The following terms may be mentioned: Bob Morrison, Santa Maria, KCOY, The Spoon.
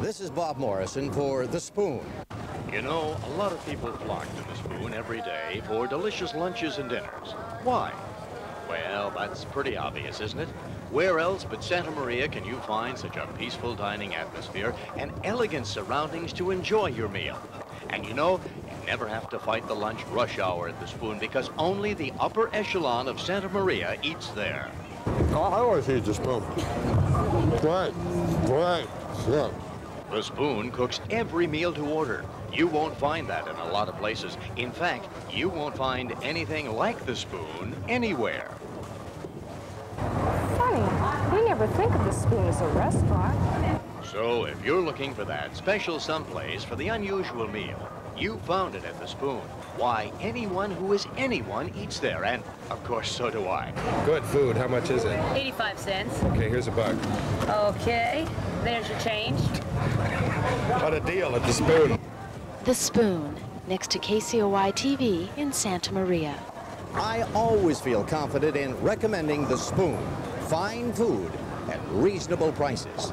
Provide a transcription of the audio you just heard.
This is Bob Morrison for The Spoon. You know, a lot of people flock to The Spoon every day for delicious lunches and dinners. Why? Well, that's pretty obvious, isn't it? Where else but Santa Maria can you find such a peaceful dining atmosphere and elegant surroundings to enjoy your meal? And you know, you never have to fight the lunch rush hour at The Spoon because only the upper echelon of Santa Maria eats there. Oh, I always eat The Spoon. Right, yeah. The Spoon cooks every meal to order. You won't find that in a lot of places. In fact, you won't find anything like The Spoon anywhere. Funny, we never think of The Spoon as a restaurant. So if you're looking for that special someplace for the unusual meal, you found it at The Spoon. Why, anyone who is anyone eats there, and of course, so do I. Good food, how much is it? 85 cents. Okay, here's a buck. Okay, there's your change. What a deal at The Spoon. The Spoon, next to KCOY TV in Santa Maria. I always feel confident in recommending The Spoon. Fine food at reasonable prices.